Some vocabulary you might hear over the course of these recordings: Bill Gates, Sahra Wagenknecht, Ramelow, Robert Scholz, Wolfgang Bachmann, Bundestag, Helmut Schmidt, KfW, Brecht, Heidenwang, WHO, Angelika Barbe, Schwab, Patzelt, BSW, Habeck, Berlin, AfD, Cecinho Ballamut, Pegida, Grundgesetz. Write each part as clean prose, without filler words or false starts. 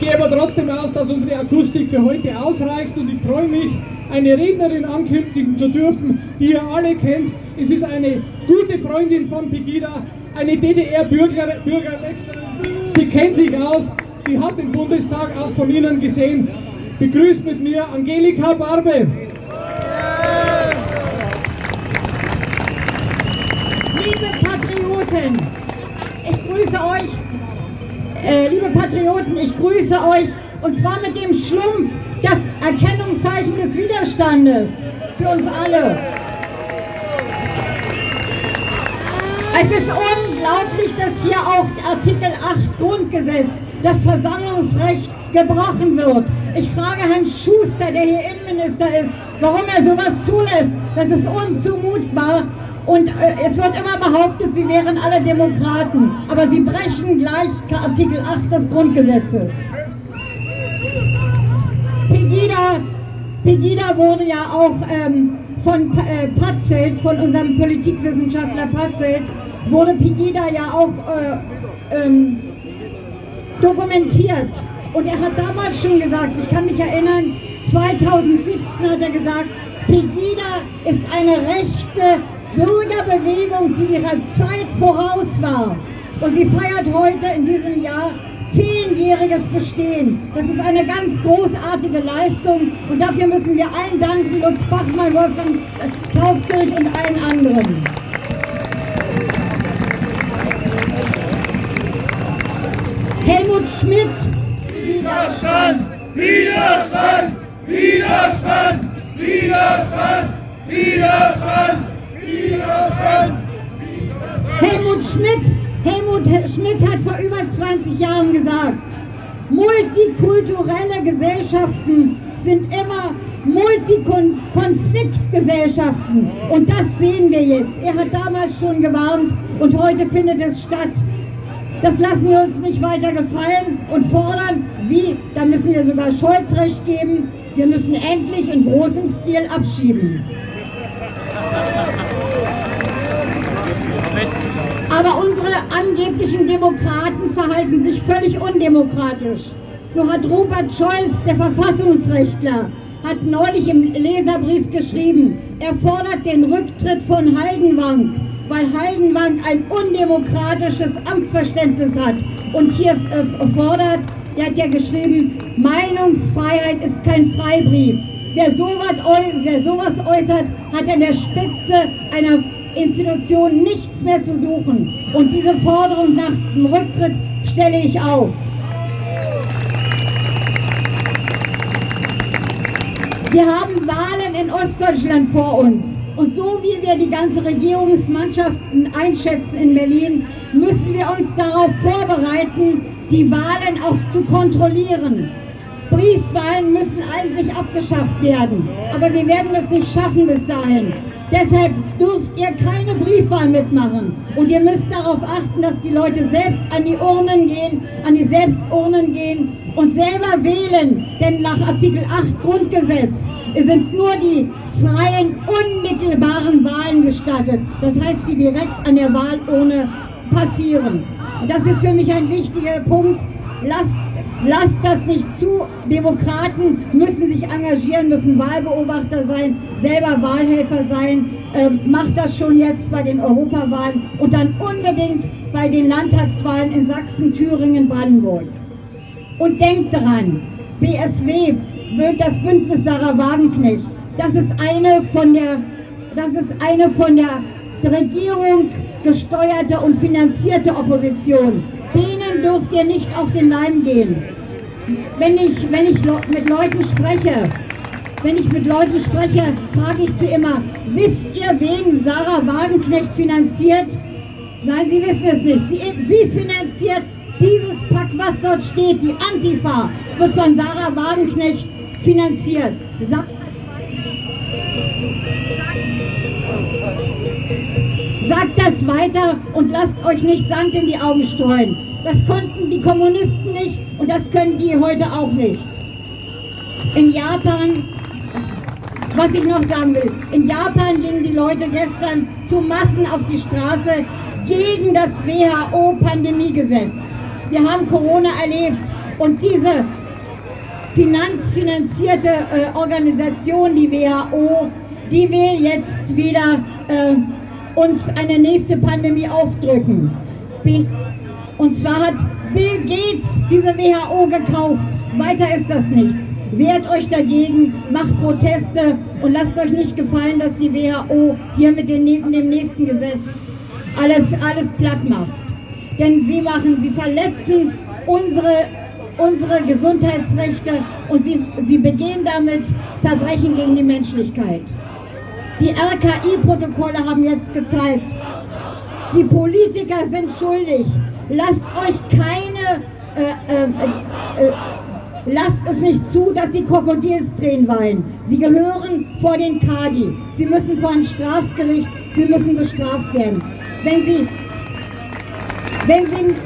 gehe aber trotzdem aus, dass unsere Akustik für heute ausreicht und ich freue mich, eine Rednerin ankündigen zu dürfen, die ihr alle kennt. Es ist eine gute Freundin von Pegida, eine DDR-Bürgerrechterin. Sie kennt sich aus, sie hat den Bundestag auch von Ihnen gesehen. Begrüßt mit mir Angelika Barbe. Liebe Patrioten, ich grüße euch und zwar mit dem Schlumpf, das Erkennungszeichen des Widerstandes für uns alle. Es ist unglaublich, dass hier auch Artikel 8 Grundgesetz, das Versammlungsrecht, gebrochen wird. Ich frage Herrn Schuster, der hier Innenminister ist, warum er sowas zulässt. Das ist unzumutbar. Und es wird immer behauptet, sie wären alle Demokraten, aber sie brechen gleich Artikel 8 des Grundgesetzes. Pegida wurde ja auch von Patzelt, von unserem Politikwissenschaftler Patzelt, wurde Pegida ja auch dokumentiert. Und er hat damals schon gesagt, ich kann mich erinnern, 2017 hat er gesagt, Pegida ist eine rechte Bürgerbewegung, die ihrer Zeit voraus war. Und sie feiert heute in diesem Jahr 10-jähriges Bestehen. Das ist eine ganz großartige Leistung und dafür müssen wir allen danken, Lutz Bachmann, Wolfgang Bachmann und allen anderen. Helmut Schmidt. Widerstand! Widerstand! Widerstand! Widerstand! Widerstand! Helmut Schmidt hat vor über 20 Jahren gesagt, multikulturelle Gesellschaften sind immer Multikonfliktgesellschaften. Und das sehen wir jetzt. Er hat damals schon gewarnt und heute findet es statt. Das lassen wir uns nicht weiter gefallen und fordern, wie, da müssen wir sogar Scholz recht geben, wir müssen endlich in großem Stil abschieben. Aber unsere angeblichen Demokraten verhalten sich völlig undemokratisch. So hat Robert Scholz, der Verfassungsrechtler, hat neulich im Leserbrief geschrieben, er fordert den Rücktritt von Heidenwang, weil Heidenwang ein undemokratisches Amtsverständnis hat. Und hier fordert, der hat ja geschrieben, Meinungsfreiheit ist kein Freibrief. Wer sowas äußert, hat an der Spitze einer Institution nichts mehr zu suchen. Und diese Forderung nach dem Rücktritt stelle ich auf. Wir haben Wahlen in Ostdeutschland vor uns. Und so wie wir die ganze Regierungsmannschaften einschätzen in Berlin, müssen wir uns darauf vorbereiten, die Wahlen auch zu kontrollieren. Briefwahlen müssen eigentlich abgeschafft werden, aber wir werden das nicht schaffen bis dahin. Deshalb dürft ihr keine Briefwahl mitmachen und ihr müsst darauf achten, dass die Leute selbst an die Selbsturnen gehen und selber wählen, denn nach Artikel 8 Grundgesetz sind nur die freien, unmittelbaren Wahlen gestattet. Das heißt, die direkt an der Wahlurne passieren. Und das ist für mich ein wichtiger Punkt. Lasst das nicht zu, Demokraten müssen sich engagieren, müssen Wahlbeobachter sein, selber Wahlhelfer sein, macht das schon jetzt bei den Europawahlen und dann unbedingt bei den Landtagswahlen in Sachsen, Thüringen, Brandenburg. Und denkt daran, BSW, das Bündnis Sahra Wagenknecht, das ist eine von der Regierung gesteuerte und finanzierte Opposition. Denen dürft ihr nicht auf den Leim gehen. Wenn ich mit Leuten spreche, frage ich sie immer, wisst ihr, wen Sahra Wagenknecht finanziert? Nein, sie wissen es nicht. Sie finanziert dieses Pack, was dort steht, die Antifa, wird von Sahra Wagenknecht finanziert. Sagt das weiter und lasst euch nicht Sand in die Augen streuen. Das konnten die Kommunisten nicht und das können die heute auch nicht. In Japan, was ich noch sagen will, in Japan gingen die Leute gestern zu Massen auf die Straße gegen das WHO-Pandemiegesetz. Wir haben Corona erlebt, Und diese finanzierte Organisation, die WHO, die will jetzt wieder uns eine nächste Pandemie aufdrücken. Und zwar hat Bill Gates diese WHO gekauft. Weiter ist das nichts. Wehrt euch dagegen, macht Proteste und lasst euch nicht gefallen, dass die WHO hier mit dem nächsten Gesetz alles platt macht. Denn sie verletzen unsere Gesundheitsrechte und sie begehen damit Verbrechen gegen die Menschlichkeit. Die RKI-Protokolle haben jetzt gezeigt, die Politiker sind schuldig. Lasst euch keine... Lasst es nicht zu, dass die Krokodilstränen weinen. Sie gehören vor den Kadi. Sie müssen vor ein Strafgericht, sie müssen bestraft werden.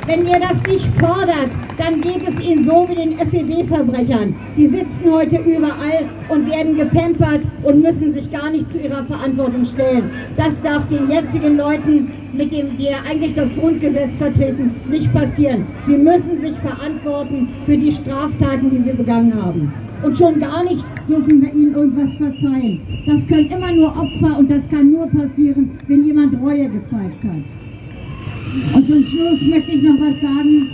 Wenn ihr das nicht fordert, dann geht es ihnen so wie den SED-Verbrechern. Die sitzen heute überall und werden gepampert und müssen sich gar nicht zu ihrer Verantwortung stellen. Das darf den jetzigen Leuten, mit dem wir eigentlich das Grundgesetz vertreten, nicht passieren. Sie müssen sich verantworten für die Straftaten, die sie begangen haben. Und schon gar nicht dürfen wir ihnen irgendwas verzeihen. Das können immer nur Opfer und das kann nur passieren, wenn jemand Reue gezeigt hat. Und zum Schluss möchte ich noch was sagen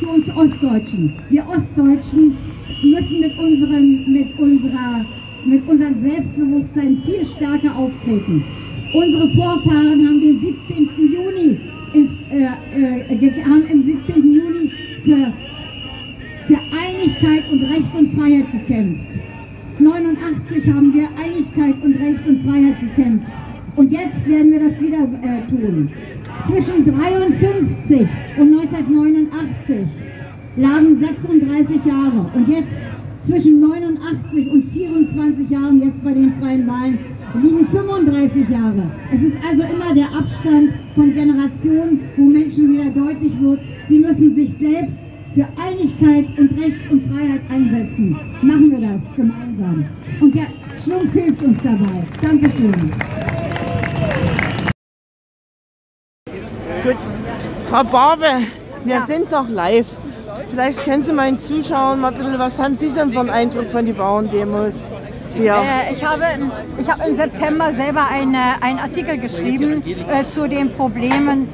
zu uns Ostdeutschen. Wir Ostdeutschen müssen mit unserem Selbstbewusstsein viel stärker auftreten. Unsere Vorfahren haben am 17. Juni für Einigkeit und Recht und Freiheit gekämpft. 89 haben wir Einigkeit und Recht und Freiheit gekämpft. Und jetzt werden wir das wieder tun. Zwischen 1953 und 1989 lagen 36 Jahre. Und jetzt zwischen 89 und 24 Jahren, jetzt bei den freien Wahlen, liegen 35 Jahre. Es ist also immer der Abstand von Generationen, wo Menschen wieder deutlich wird, sie müssen sich selbst für Einigkeit und Recht und Freiheit einsetzen. Machen wir das gemeinsam. Und der Schwung hilft uns dabei. Dankeschön. Gut. Frau Barbe, wir sind doch live. Vielleicht können Sie meinen Zuschauern mal ein bisschen, was haben Sie denn für einen Eindruck von den Bauerndemos? Ja. Ich habe im September selber einen Artikel geschrieben zu den Problemen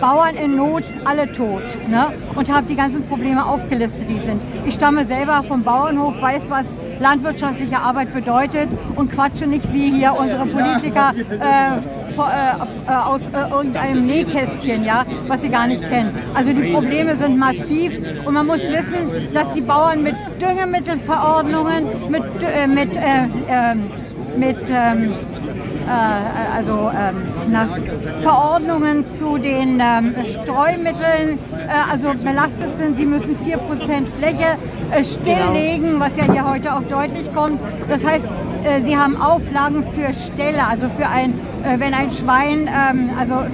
Bauern in Not, alle tot, ne? Und habe die ganzen Probleme aufgelistet, die sind. Ich stamme selber vom Bauernhof, weiß, was landwirtschaftliche Arbeit bedeutet und quatsche nicht wie hier unsere Politiker aus irgendeinem Nähkästchen, ja, was sie gar nicht kennen. Also die Probleme sind massiv und man muss wissen, dass die Bauern mit Düngemittelverordnungen, Verordnungen zu den Streumitteln also belastet sind. Sie müssen 4% Fläche stilllegen, was ja hier heute auch deutlich kommt. Das heißt, sie haben Auflagen für Ställe, also für wenn ein Schwein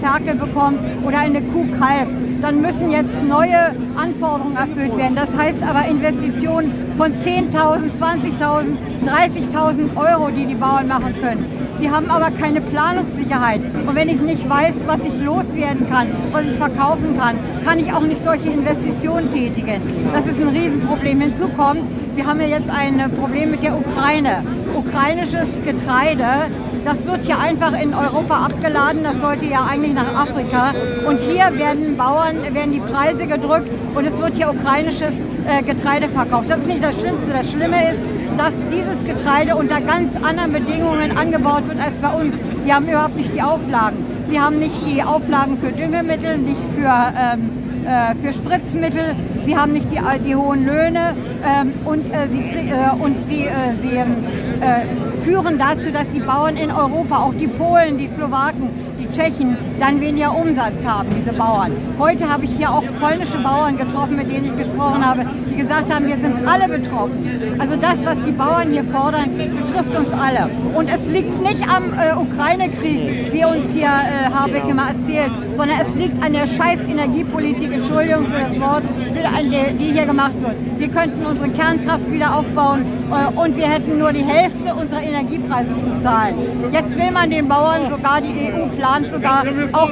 Ferkel bekommt oder eine Kuh Kalb, dann müssen jetzt neue Anforderungen erfüllt werden. Das heißt aber Investitionen von 10.000, 20.000, 30.000 Euro, die die Bauern machen können. Sie haben aber keine Planungssicherheit. Und wenn ich nicht weiß, was ich loswerden kann, was ich verkaufen kann, kann ich auch nicht solche Investitionen tätigen. Das ist ein Riesenproblem. Hinzu kommt, wir haben ja jetzt ein Problem mit der Ukraine. Ukrainisches Getreide, das wird hier einfach in Europa abgeladen. Das sollte ja eigentlich nach Afrika. Und hier werden die Preise gedrückt und es wird hier ukrainisches Getreide verkauft. Das ist nicht das Schlimmste. Das Schlimme ist, dass dieses Getreide unter ganz anderen Bedingungen angebaut wird als bei uns. Die haben überhaupt nicht die Auflagen. Sie haben nicht die Auflagen für Düngemittel, nicht für Spritzmittel. Sie haben nicht die hohen Löhne und sie führen dazu, dass die Bauern in Europa, auch die Polen, die Slowaken, die Tschechen, dann weniger Umsatz haben, diese Bauern. Heute habe ich hier auch polnische Bauern getroffen, mit denen ich gesprochen habe, die gesagt haben, wir sind alle betroffen. Also das, was die Bauern hier fordern, betrifft uns alle. Und es liegt nicht am Ukraine-Krieg, wie uns hier Habeck immer erzählt, sondern es liegt an der scheiß Energiepolitik, Entschuldigung für das Wort, die hier gemacht wird. Wir könnten unsere Kernkraft wieder aufbauen und wir hätten nur die Hälfte unserer Energiepreise zu zahlen. Jetzt will man den Bauern sogar, die EU plant sogar auch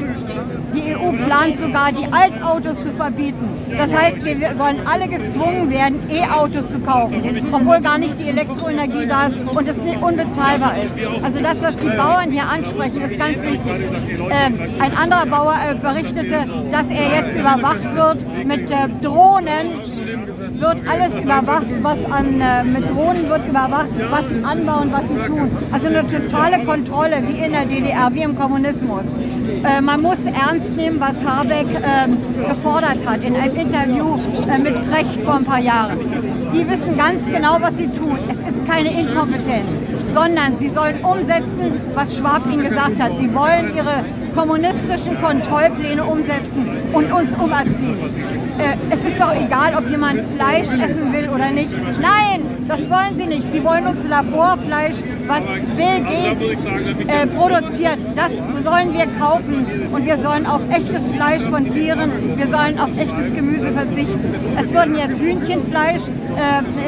Die EU plant sogar, die Altautos zu verbieten. Das heißt, wir sollen alle gezwungen werden, E-Autos zu kaufen, obwohl gar nicht die Elektroenergie da ist und es unbezahlbar ist. Also das, was die Bauern hier ansprechen, ist ganz wichtig. Ein anderer Bauer berichtete, dass er jetzt überwacht wird mit Drohnen. Wird alles überwacht, was mit Drohnen wird überwacht, was sie anbauen, was sie tun. Also eine totale Kontrolle, wie in der DDR, wie im Kommunismus. Man muss ernst nehmen, was Habeck gefordert hat in einem Interview mit Brecht vor ein paar Jahren. Die wissen ganz genau, was sie tun. Es ist keine Inkompetenz, sondern sie sollen umsetzen, was Schwab ihnen gesagt hat. Sie wollen ihre kommunistischen Kontrollpläne umsetzen und uns umerziehen. Es ist doch egal, ob jemand Fleisch essen will oder nicht. Nein, das wollen sie nicht. Sie wollen uns Laborfleisch, was Bill Gates produziert. Das sollen wir kaufen und wir sollen auf echtes Fleisch von Tieren, wir sollen auf echtes Gemüse verzichten. Es wurden jetzt Hühnchenfleisch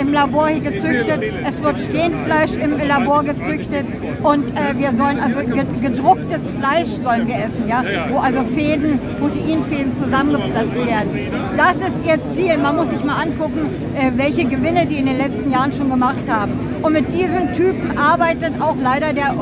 im Labor hier gezüchtet, es wird Genfleisch im Labor gezüchtet und wir sollen also gedrucktes Fleisch sollen wir essen, ja? Wo also Fäden, Proteinfäden zusammengepresst werden. Das ist ihr Ziel. Man muss sich mal angucken, welche Gewinne die in den letzten Jahren schon gemacht haben. Und mit diesen Typen arbeitet auch leider der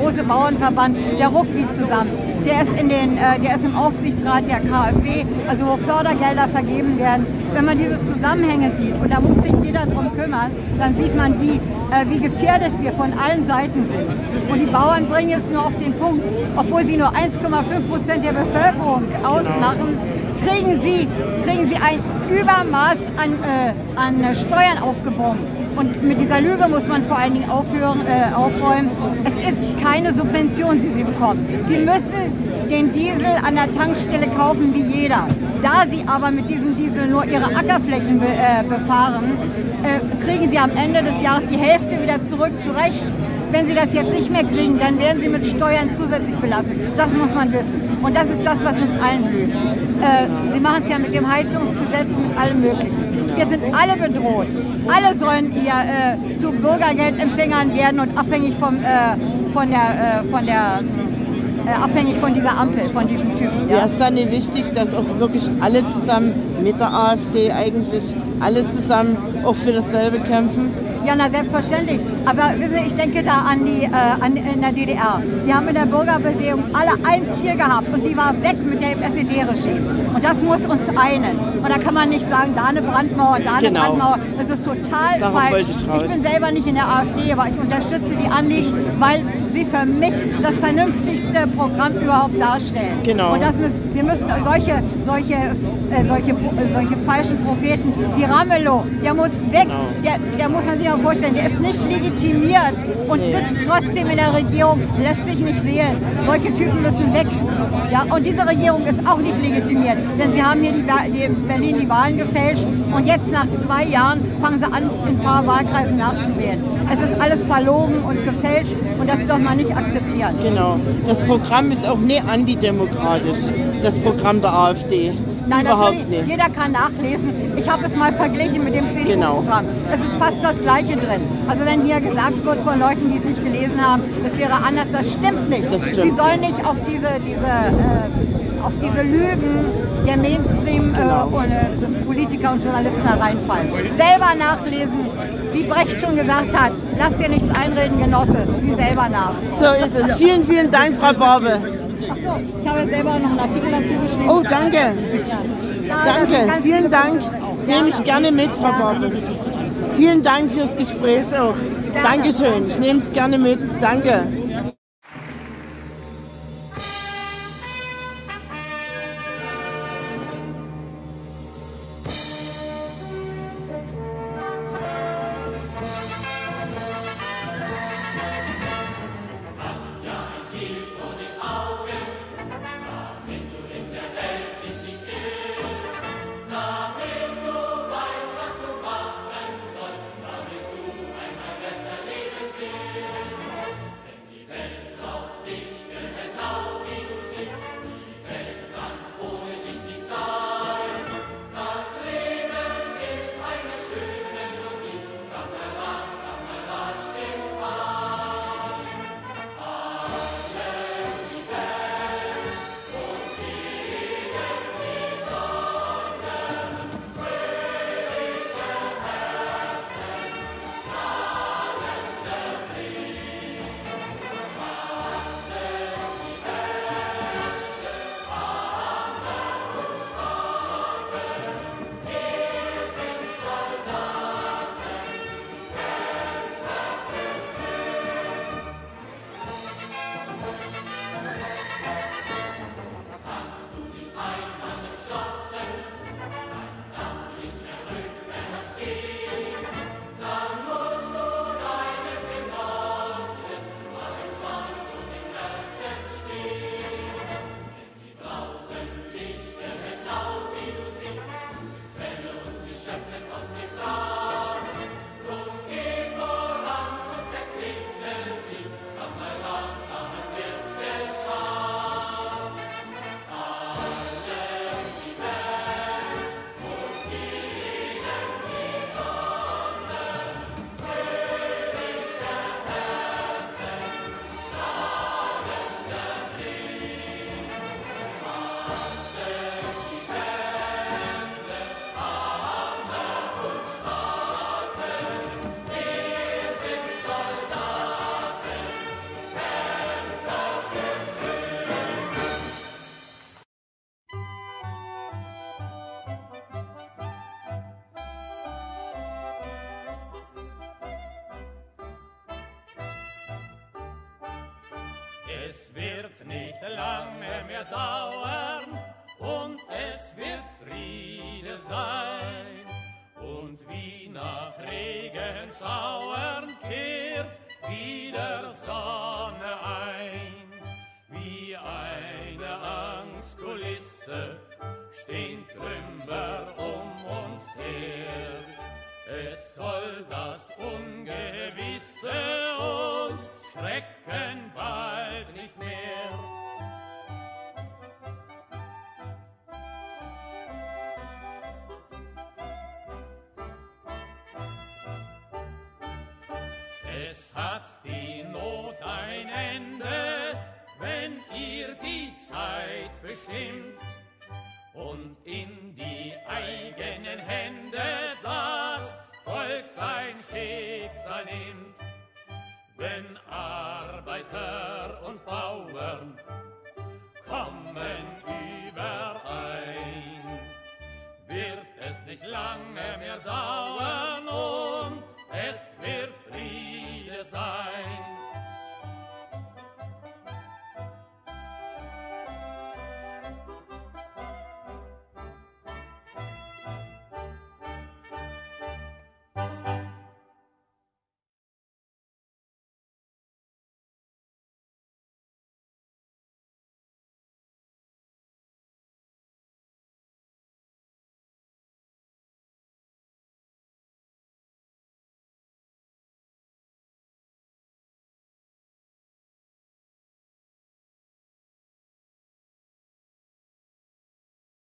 große Bauernverband, der RUCKWI, zusammen. Der ist im Aufsichtsrat der KfW, also wo Fördergelder vergeben werden. Wenn man diese Zusammenhänge sieht, und da muss sich jeder drum kümmern, dann sieht man, wie gefährdet wir von allen Seiten sind. Und die Bauern bringen es nur auf den Punkt, obwohl sie nur 1,5% der Bevölkerung ausmachen, kriegen sie ein Übermaß an Steuern aufgebrummt. Und mit dieser Lüge muss man vor allen Dingen aufräumen. Es ist keine Subvention, die sie bekommen. Sie müssen den Diesel an der Tankstelle kaufen wie jeder. Da sie aber mit diesem Diesel nur ihre Ackerflächen befahren, kriegen sie am Ende des Jahres die Hälfte wieder zurück, zu Recht. Wenn sie das jetzt nicht mehr kriegen, dann werden sie mit Steuern zusätzlich belastet. Das muss man wissen. Und das ist das, was uns allen hilft. Sie machen es ja mit dem Heizungsgesetz, mit allem Möglichen. Wir sind alle bedroht. Alle sollen hier zu Bürgergeldempfängern werden und abhängig abhängig von dieser Ampel, von diesem Typen. Ja, es ist dann wichtig, dass auch wirklich alle zusammen mit der AfD eigentlich, alle zusammen auch für dasselbe kämpfen. Ja, na selbstverständlich. Aber wissen Sie, ich denke da in der DDR. Die haben in der Bürgerbewegung alle ein Ziel gehabt und die war weg mit dem SED-Regime. Und das muss uns einen. Und da kann man nicht sagen, da eine Brandmauer, da eine Brandmauer. Das ist total falsch. Ich bin selber nicht in der AfD, aber ich unterstütze die Anliegen, weil sie für mich das vernünftigste Programm überhaupt darstellen. Genau. Und das wir müssen solche falschen Propheten wie Ramelow, der muss weg. Genau. Der muss man sich auch vorstellen, der ist nicht legitimiert und sitzt trotzdem in der Regierung, lässt sich nicht wählen. Solche Typen müssen weg. Ja, und diese Regierung ist auch nicht legitimiert, denn sie haben hier in Berlin die Wahlen gefälscht und jetzt nach 2 Jahren fangen sie an, in ein paar Wahlkreisen nachzuwählen. Es ist alles verlogen und gefälscht und das darf man nicht akzeptieren. Genau. Das Programm ist auch nicht antidemokratisch, das Programm der AfD. Nein, überhaupt nicht. Jeder kann nachlesen. Ich habe es mal verglichen mit dem CDU-Programm. Es ist fast das Gleiche drin. Also wenn hier gesagt wird von Leuten, die es nicht gelesen haben, es wäre anders, das stimmt nicht. Das stimmt. Sie sollen nicht auf diese Lügen der Mainstream-Politiker und Journalisten hereinfallen. Selber nachlesen, wie Brecht schon gesagt hat, lasst dir nichts einreden, Genosse, sieh selber nach. So ist es. Vielen, vielen Dank, Frau Barbe. Ach so, ich habe selber noch einen Artikel dazu geschrieben. Oh, danke. Ja, danke, vielen Dank. Nehme ich gerne mit, Frau Barbe. Vielen Dank fürs Gespräch auch. Dankeschön, ich nehme es gerne mit. Danke. Es wird nicht lange mehr dauern und es wird Friede sein. Und wie nach Regenschauern kehrt wieder Sonne ein. Wie eine Angstkulisse stehen Trümmer um uns her. Es soll das Ungewisse uns schrecken bald nicht mehr. Es hat die Not ein Ende, wenn ihr die Zeit bestimmt und in die eigenen Hände das Volk sein Schicksal nimmt. Wenn Arbeiter und Bauern kommen überein, wird es nicht lange mehr dauern.